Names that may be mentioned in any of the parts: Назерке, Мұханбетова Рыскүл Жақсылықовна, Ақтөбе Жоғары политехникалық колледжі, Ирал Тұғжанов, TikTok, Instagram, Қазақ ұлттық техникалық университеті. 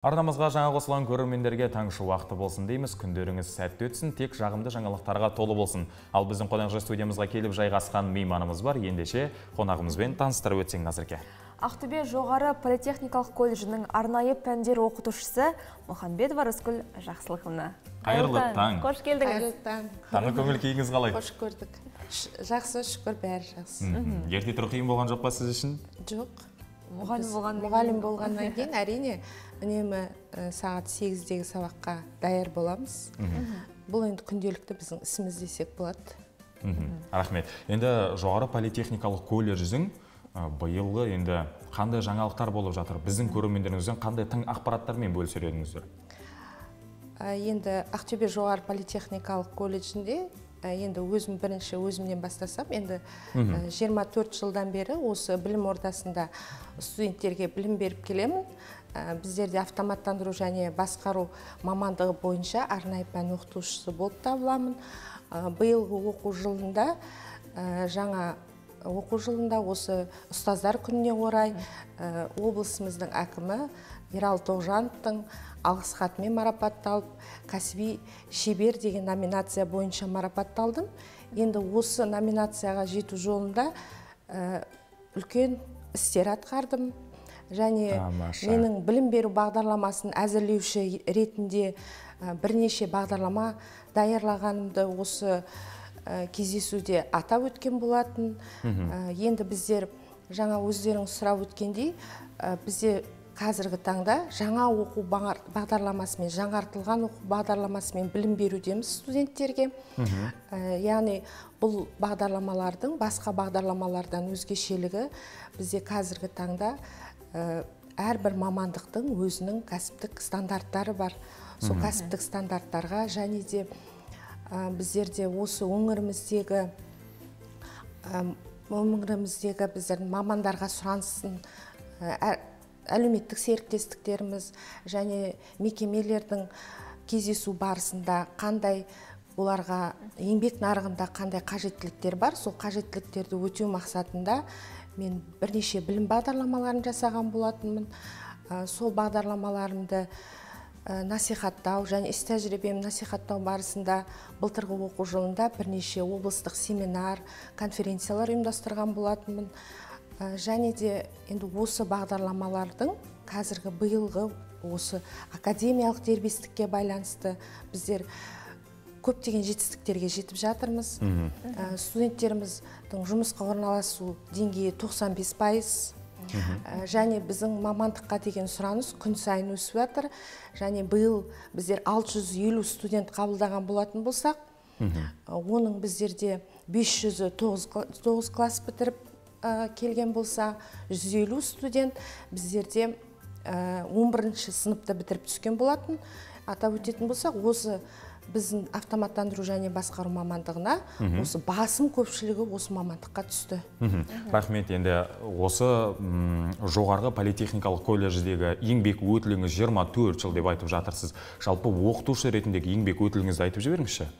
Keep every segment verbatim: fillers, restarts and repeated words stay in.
Арнамызға жаңа қосылған көрермендерге таңғы уақыты болсын дейміз. Күндеріңіз сәтті өтсін, тек жағымды жаңалықтарға толы болсын. Ал біздің қонақжай студиямызға келіп жайғасқан мейманымыз бар. Ендеше қонағымызбен таныстырып өтсең, Назерке. Ақтөбе жоғары политехникалық колледжінің арнайы пәндер оқытушысы Мұханбетова Рыскүл Жақсылықовна. Қайырлы таң. Қош келдіңіз. Таңғы көңіл күйіңіз қалай? Қош көрдік. Жақсы, шүкір, бәрі жақсы. Ерте тұру қиын болған жоқ па сіз үшін? Жоқ. Мұғалім болғаннан кейін, әрине, үнемі сағат сегіздегі сабаққа даяр боламыз. Бұл енді күнделікті біздің ісіміз десек болады. Рахмет. Енді жоғары политехникалық колледждің биылғы енді қандай жаңалықтар болып жатыр? Біздің көрермендеріңізден қандай тың ақпараттармен бөлісер едіңіздер? Енді Ақтөбе жоғары политехникалық колледжінде енді өзім бірінші өзімнен бастасам, енді жиырма төрт жылдан бері осы білім ордасында студенттерге білім беріп келемін. Біздерде автоматтандыру және басқару мамандығы бойынша арнайы пән оқытушысы болып табыламын. Биылғы оқу жылында жаңа оқу жылында осы ұстаздар күніне орай облысымыздың әкімі Ирал Тұғжановтың алғыс хатымен марапатталып, кәсіби шебер деген номинация бойынша марапатталдым. Енді осы номинацияға жету жолында үлкен істер атқардым. Және менің білім беру бағдарламасын әзірлеуші ретінде бірнеше бағдарлама даярлағанымды осы кездесуде атап өткен болатын. Енді біздер жаңа өздерің сұрап өткендей, бізде қазіргі таңда жаңа оқу бағдарламасымен, жаңартылған оқу бағдарламасымен білім берудеміз студенттерге. Яғни бұл бағдарламалардың басқа бағдарламалардан өзгешелігі, бізде қазіргі таңда әрбір мамандықтың өзінің кәсіптік стандарттары бар. Сол кәсіптік стандарттарға және де біздерде осы өңіріміздегі өңіріміздегі біздердің мамандарға сұранысын әлеуметтік серіктестіктеріміз және мекемелердің кездесу барысында қандай оларға еңбек нарығында қандай қажеттіліктер бар, сол қажеттіліктерді өтеу мақсатында мен бірнеше білім бағдарламаларын жасаған болатынмын. Сол бағдарламаларымды насихаттау және іс тәжірибемді насихаттау барысында былтырғы оқу жылында бірнеше облыстық семинар, конференциялар ұйымдастырған болатынмын. Және де енді осы бағдарламалардың қазіргі биылғы осы академиялық дербестікке байланысты біздер көптеген жетістіктерге жетіп жатырмыз. Студенттеріміздің жұмысқа орналасу деңгейі тоқсан бес пайыз. Және біздің мамандыққа деген сұраныс күн сайын өсіп жатыр. Және биыл біздер алты жүз елу студент қабылдаған болатын болсақ, оның біздерде бес жүзі тоғыз класс бітіріп келген болса, жүз елу студент біздерде он бірінші сыныпты бітіріп түскен болатын. Атап өтетін болсақ, осы біздің автоматтандыру және басқару мамандығына осы басым көпшілігі осы мамандыққа түсті. Рахмет. Енді осы жоғарғы политехникалық колледждегі еңбек өтіліңіз жиырма төрт жыл деп айтып жатырсыз. Жалпы оқытушы ретіндегі еңбек өтіліңізді айтып жіберіңізші.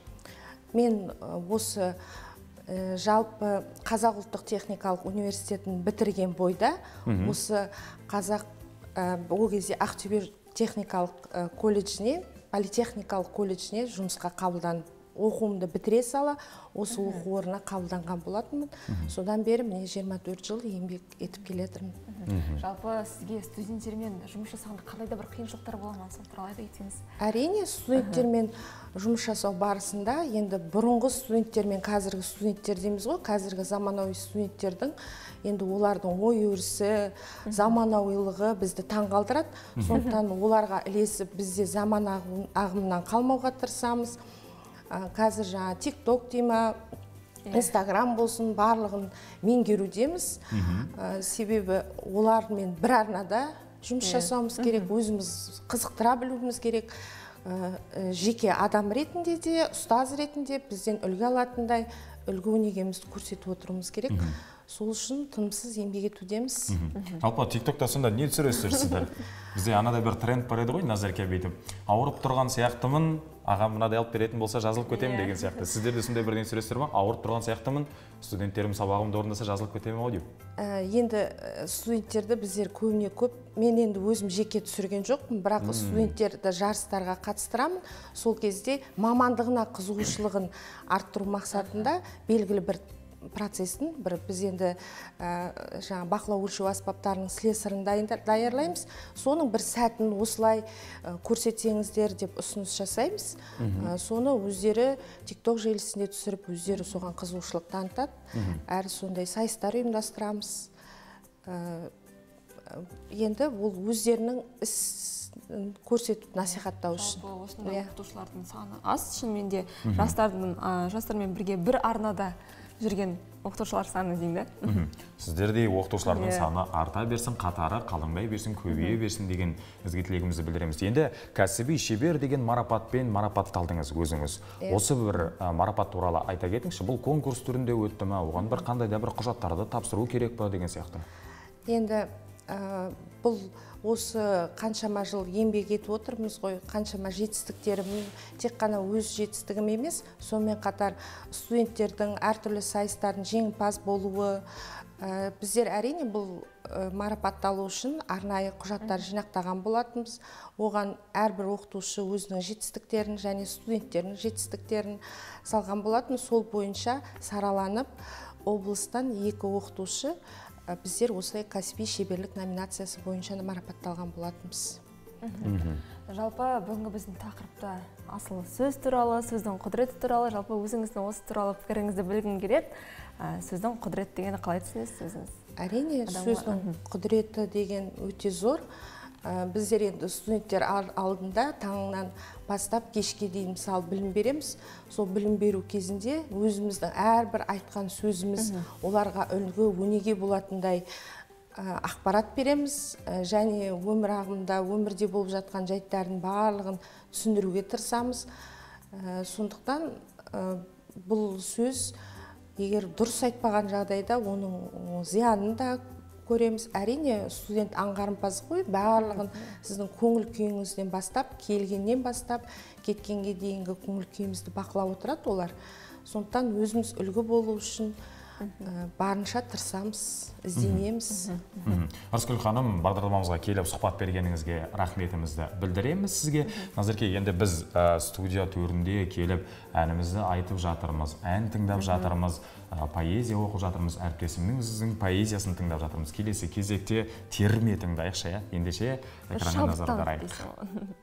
Мен осы жалпы Қазақ ұлттық техникалық университетін бітірген бойда, осы Қазақ, ол кезде Ақтөбе техникалық колледжіне, политехникалық колледжіне жұмысқа қабылданып, оқуымды бітіре сала, осы оқу орнына қабылданған болатынмын. Содан бері міне жиырма төрт жыл еңбек етіп келетірмін. Жалпы сізге студенттермен жұмыс жасағанда қандай да бір қиыншылықтар бола ма, сол туралы айта кетсеңіз? Әрине, студенттермен жұмыс жасау барысында, енді бұрынғы студенттермен қазіргі студенттер дейміз ғой, қазіргі заманауи студенттердің енді олардың ой өрісі, заманауилығы бізді таңғалдырады. Сондықтан оларға ілесіп, бізде заман ағымынан қалмауға тырысамыз. Қазір жаңа TikTok дейма, Instagram болсын, барлығын меңгерудеміз. Себебі олармен бір арнада жұмыс жасауымыз керек, өзіміз қызықтыра білуіміз керек. Жеке адам ретінде де, ұстаз ретінде бізден үлгі алатындай үлгі өнегемізді көрсетіп отыруымыз керек. Сол үшін тынымсыз еңбек етудеміз. Алпа, TikTokта сонда не түсіресіздер сіздер? Бізде анадай бір тренд бар еді ғой, Назерке бейтім. Ауырып тұрған сияқтымын, аға мынадай алып беретін болса жазылып көтемін деген сияқты. Сіздер де сондай бірден түсіресіздер ма? Ауырып тұрған сияқтымын, студенттерім сабағымды орындаса жазылып көтемін ғой деп. Енді студенттерді біздер көбіне көп. Мен енді өзім жеке түсірген жоқпын, бірақ студенттерді жарыстарға қатыстырамын. Сол кезде мамандығына қызығушылығын арттыру мақсатында белгілі бір процесін, бір біз енді жаңа бақылау өлшеу аспаптарының слесарын даярлаймыз, соның бір сәтін осылай көрсетсеңіздер деп ұсыныс жасаймыз. Соны өздері TikTok желісінде түсіріп, өздері соған қызығушылық танытады. Әр сондай сайыстар ұйымдастырамыз. Енді ол өздерінің көрсетіп насихаттау үшін. Осындай оқытушылардың саны аз, шынымен де жастармен бірге бір арнада жүрген оқытушылар саны деймді. Сіздердей оқытушылардың саны арта берсін, қатары қалыңбай берсін, көбейе берсін деген ізгі тілегімізді білдіреміз. Енді кәсіби шебер деген марапатпен марапатталдыңыз өзіңіз. Осы бір марапат туралы айта кетіңізші, бұл конкурс түрінде өтті ме, оған бір қандай да бір құжаттарды тапсыру керек пе деген сияқты. Енді бұл осы қаншама жыл еңбек етіп отырмыз ғой, қаншама жетістіктерім, тек қана өз жетістігім емес, сонымен қатар студенттердің әртүрлі сайыстардың жеңімпаз болуы. Біздер әрине бұл марапатталу үшін арнайы құжаттар жинақтаған болатынбыз. Оған әрбір оқытушы өзінің жетістіктерін және студенттердің жетістіктерін салған болатын. Сол бойынша сараланып, облыстан екі оқытушы біздер осылай кәсіби шеберлік номинациясы бойынша марапатталған болатынбыз. Жалпы бүгінгі біздің тақырыпта асыл сөз туралы, сөздің құдіреті туралы, жалпы өзіңіздің осы туралы пікіріңізді білгім келеді. Сөздің құдіреті дегені қалай түсінесіз өзіңіз? Әрине, сөздің құдіреті деген өте зор. Біздер енді студенттер алдында таңнан бастап кешке дейін мысалы білім береміз. Сол білім беру кезінде өзіміздің әрбір айтқан сөзіміз оларға үлгі, өнеге болатындай ақпарат береміз. Және өмір ағымында, өмірде болып жатқан жайттардың барлығын түсіндіруге тырысамыз. Сондықтан бұл сөз егер дұрыс айтпаған жағдайда оның зиянын да көреміз. Әрине, студент аңғарымпаз ғой, барлығын сіздің көңіл күйіңізден бастап, келгеннен бастап, кеткенге дейінгі көңіл күйімізді бақылап отырады олар. Сондықтан өзіміз үлгі болу үшін барынша тырысамыз, ізденеміз. Арскүл ханым, бағдарламамызға келіп сұхбат бергеніңізге рахметімізді білдіреміз сізге. Назерке, енді біз студия төрінде келіп әнімізді айтып жатырмыз, ән тыңдап жатырмыз, поэзия оқып жатырмыз, әріптесімнің поэзиясын тыңдап жатырмыз. Келесі кезекте терме тыңдайықшы, ендеше экранға назар аударайық.